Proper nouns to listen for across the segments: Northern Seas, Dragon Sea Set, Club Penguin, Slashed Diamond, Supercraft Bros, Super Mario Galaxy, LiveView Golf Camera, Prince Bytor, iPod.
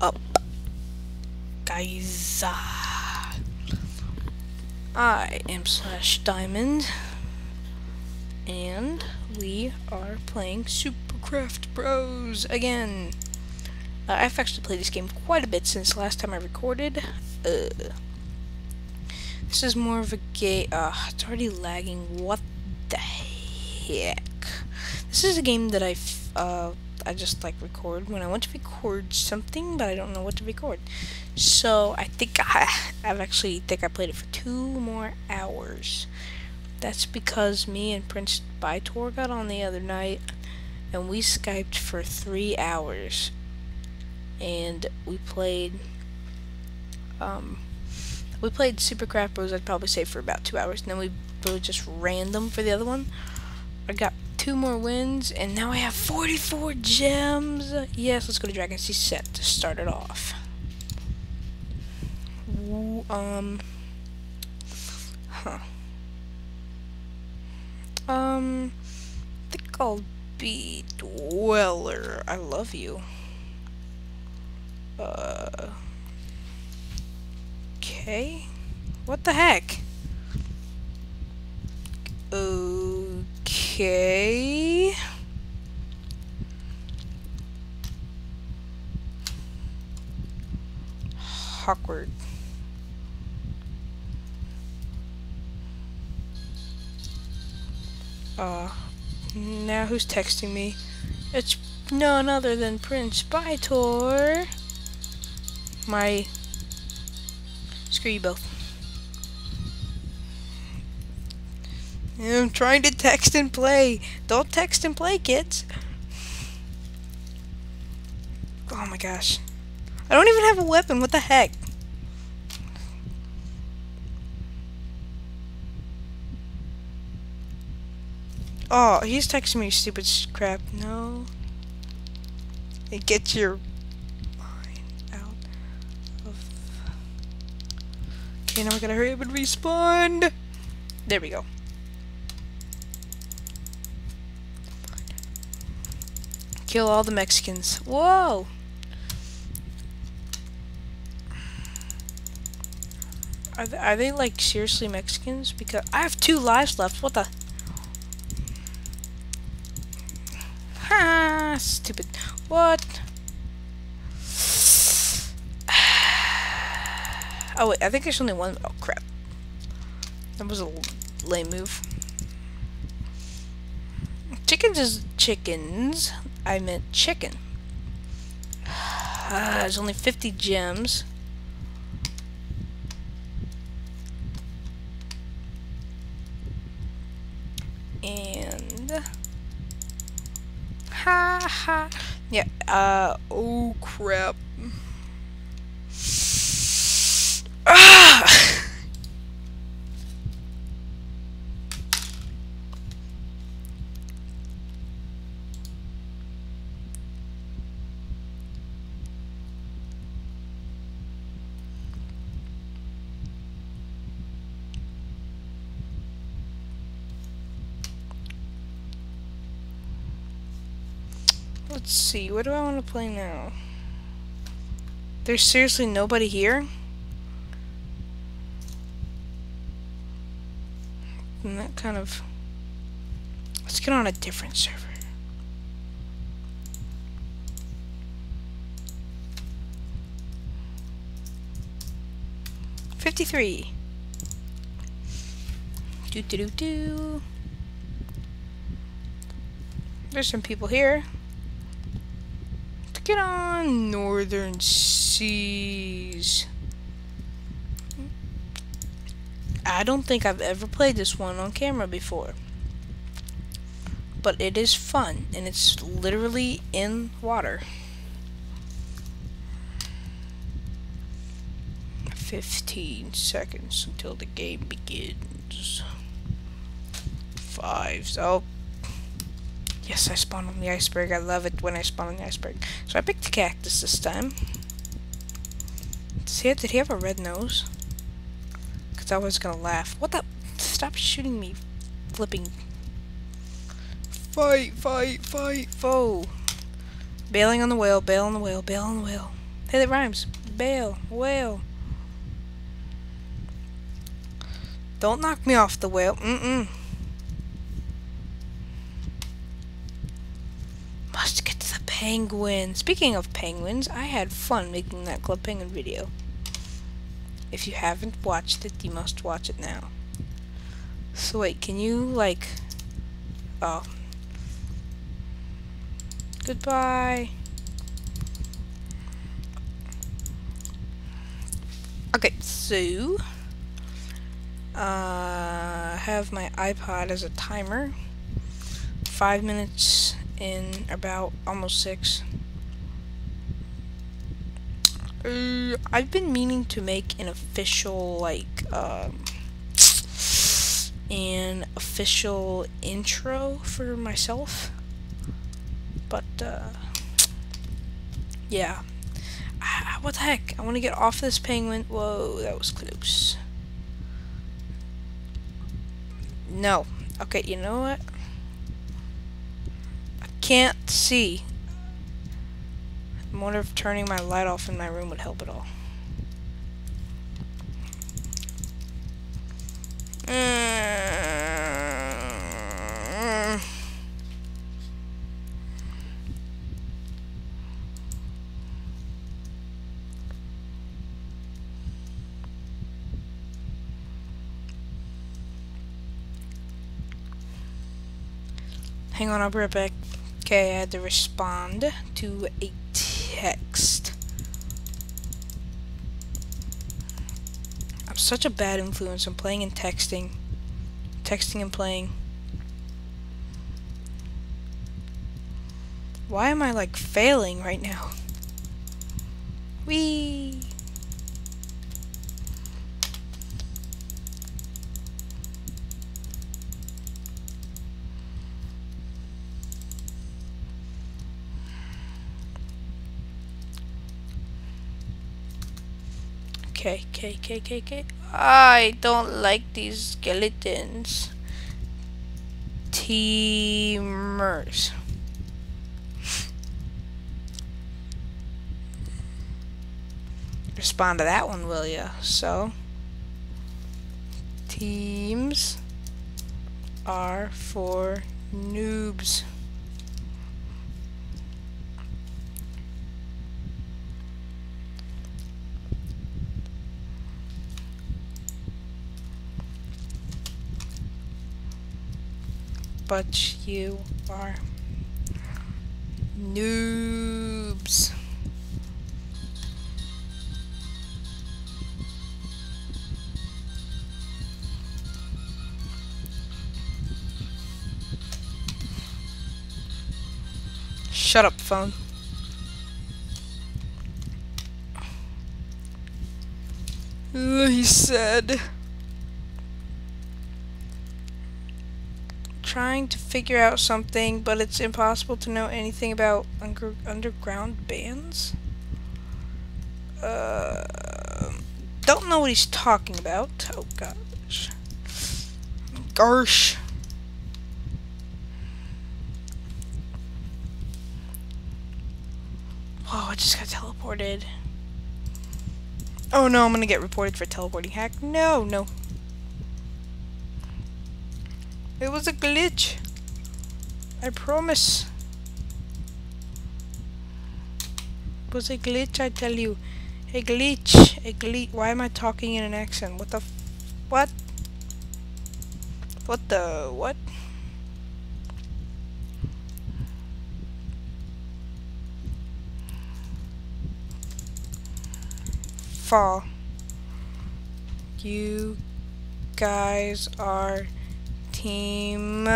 up, guys. I am Slashed Diamond, and we are playing Supercraft Bros again. I've actually played this game quite a bit since last time I recorded. This is more of a game. It's already lagging. What the heck? This is a game that I just like record when I want to record something, but I don't know what to record. So I think I played it for 2 more hours. That's because me and Prince Bytor got on the other night, and we Skyped for 3 hours, and we played. We played Supercraft Bros, I'd probably say, for about 2 hours, and then we really just random for the other one. I got 2 more wins, and now I have 44 gems. Yes, let's go to Dragon Sea Set to start it off. I think I'll be Dweller. I love you. Okay. What the heck? Okay. Awkward. Now who's texting me? It's none other than Prince Bytor. Screw you both. I'm trying to text and play. Don't text and play, kids. Oh my gosh. I don't even have a weapon. What the heck? Oh, he's texting me stupid crap. No. It gets your mind out of... Okay, now we gotta hurry up and respond. There we go. Kill all the Mexicans. Whoa! Are they like seriously Mexicans? Because I have 2 lives left. What the? Ha! Stupid. What? Oh wait, I think there's only one. Oh crap! That was a lame move. Chickens is chickens. I meant chicken. There's only 50 gems. And... Ha ha. Yeah, oh crap. Ah! Let's see, what do I want to play now? There's seriously nobody here? And that kind of... Let's get on a different server. $53. Do-do-do-do. There's some people here. Get on Northern Seas. I don't think I've ever played this one on camera before, but it is fun, and it's literally in water. 15 seconds until the game begins. 5. Oh. Yes, I spawned on the iceberg. I love it when I spawn on the iceberg. So I picked a cactus this time. Did he have a red nose? Because I was gonna laugh. What the? Stop shooting me. Flipping. Fight, fight, fight, foe. Bailing on the whale, bail on the whale, bail on the whale. Hey, that rhymes. Bail. Whale. Don't knock me off the whale. Mm-mm. Must get to the penguin. Speaking of penguins, I had fun making that Club Penguin video. If you haven't watched it, you must watch it now. So wait, can you, like... Oh. Goodbye. Okay, so... I have my iPod as a timer. 5 minutes in about almost 6. I've been meaning to make an official, like, an official intro for myself. But, yeah. What the heck? I want to get off this penguin. Whoa, that was close. No. Okay, you know what? I can't see. I wonder if turning my light off in my room would help at all. Hang on, I'll be right back. Okay, I had to respond to a text. I'm such a bad influence. I'm playing and texting. Texting and playing. Why am I, like, failing right now? Whee! Okay. I don't like these skeletons. Teamers. Respond to that one, will ya? So, teams are for noobs. But you are noobs. Shut up, phone. He said... Trying to figure out something, but it's impossible to know anything about underground bands. Don't know what he's talking about. Oh gosh. Gosh. Whoa, I just got teleported. Oh no, I'm gonna get reported for a teleporting hack. No, no. It was a glitch. I promise. It was a glitch, I tell you. A glitch. A glitch. Why am I talking in an accent? What the... what? What the... what? Fall. You guys are... team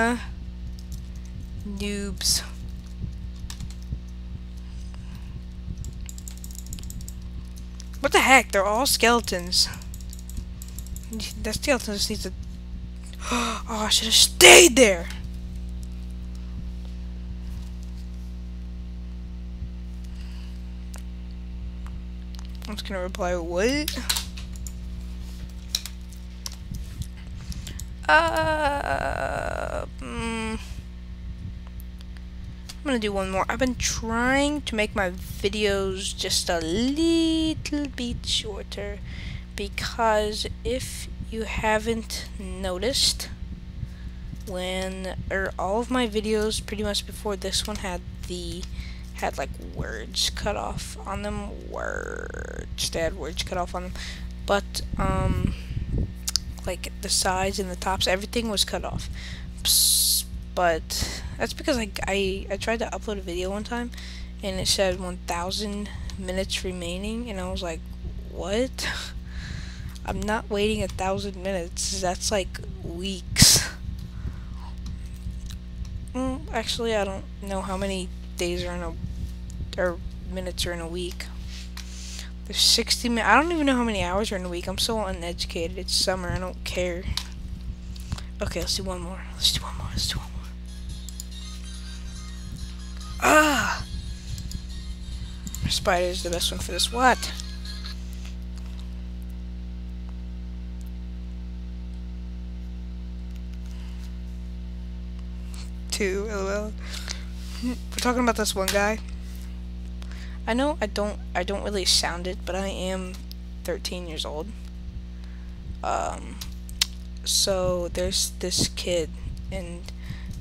noobs. What the heck? They're all skeletons. That skeleton just needs to... Oh, I should have stayed there! I'm just gonna reply, what? I'm gonna do one more. I've been trying to make my videos just a little bit shorter, because if you haven't noticed, when or all of my videos pretty much before this one had like words cut off on them. But like the sides and the tops, everything was cut off. But that's because I tried to upload a video one time and it said 1,000 minutes remaining, and I was like, what? I'm not waiting 1,000 minutes. That's like weeks. Actually, I don't know how many days are in a or minutes are in a week. There's 60 minutes. I don't even know how many hours are in a week. I'm so uneducated. It's summer. I don't care. Okay, let's do one more. Ah! Spider is the best one for this. What? Two, lol. We're talking about this one guy. I know I don't really sound it, but I am 13 years old. So there's this kid, and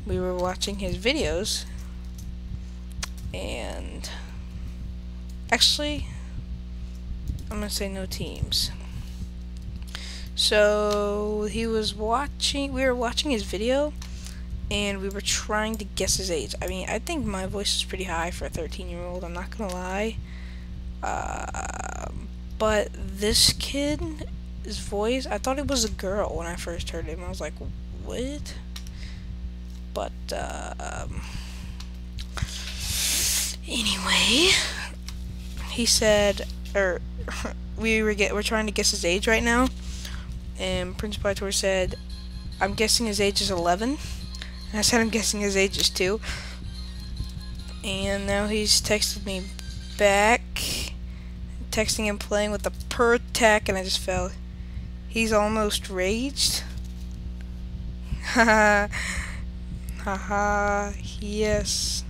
we were watching his videos. And actually, I'm gonna say no teams. So we were watching his video, and we were trying to guess his age. I mean, I think my voice is pretty high for a 13-year-old, I'm not gonna lie. But this kid's voice, I thought it was a girl when I first heard him. I was like, what? But anyway, he said, or we're trying to guess his age right now, and Prince Bytor said, I'm guessing his age is 11, and I said, I'm guessing his age is 2, and now he's texted me back, texting and playing with the per tech, and I just fell. He's almost raged. Haha. Haha. Yes.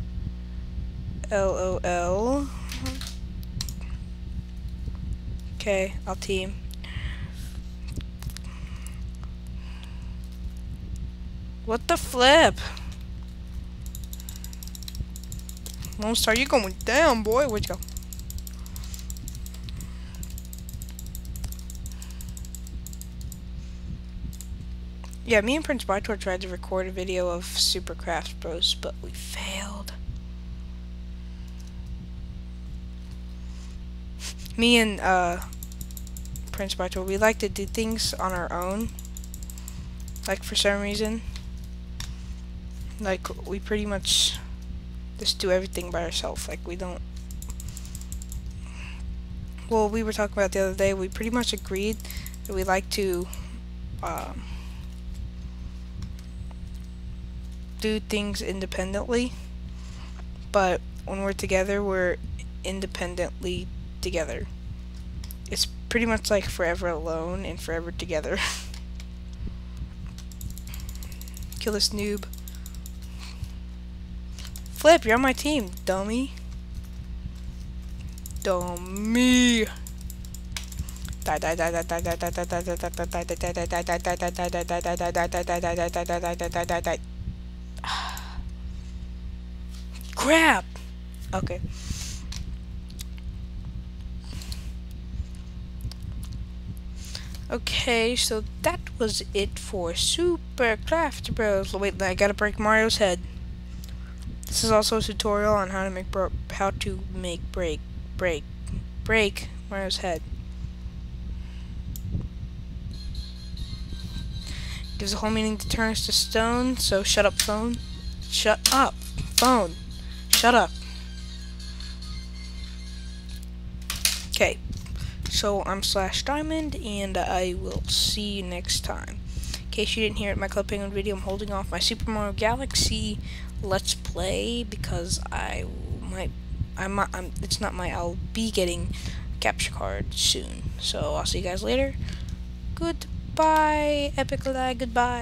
LOL. Okay, I'll team. What the flip? Lone Star, you going down, boy. Where'd you go? Yeah, me and Prince Bytor tried to record a video of Supercraft Bros, but we failed. Me and Prince Bytor, we like to do things on our own. Like, for some reason, like, we pretty much just do everything by ourselves. Like, we don't. Well, we were talking about the other day. We pretty much agreed that we like to do things independently. But when we're together, we're independently together. It's pretty much like forever alone and forever together. Kill this noob. Flip, you're on my team, dummy. Dummy. Crap. Okay. Okay, so that was it for Supercraft Bros. Wait, I gotta break Mario's head. This is also a tutorial on how to make break Mario's head. Gives a whole meaning to turn us to stone. So shut up, phone. Shut up, phone. Shut up. Okay. So, I'm Slashed Diamond, and I will see you next time. In case you didn't hear it, my Club Penguin video, I'm holding off my Super Mario Galaxy Let's Play, because I'll be getting a capture card soon. So, I'll see you guys later. Goodbye, epic lag, goodbye.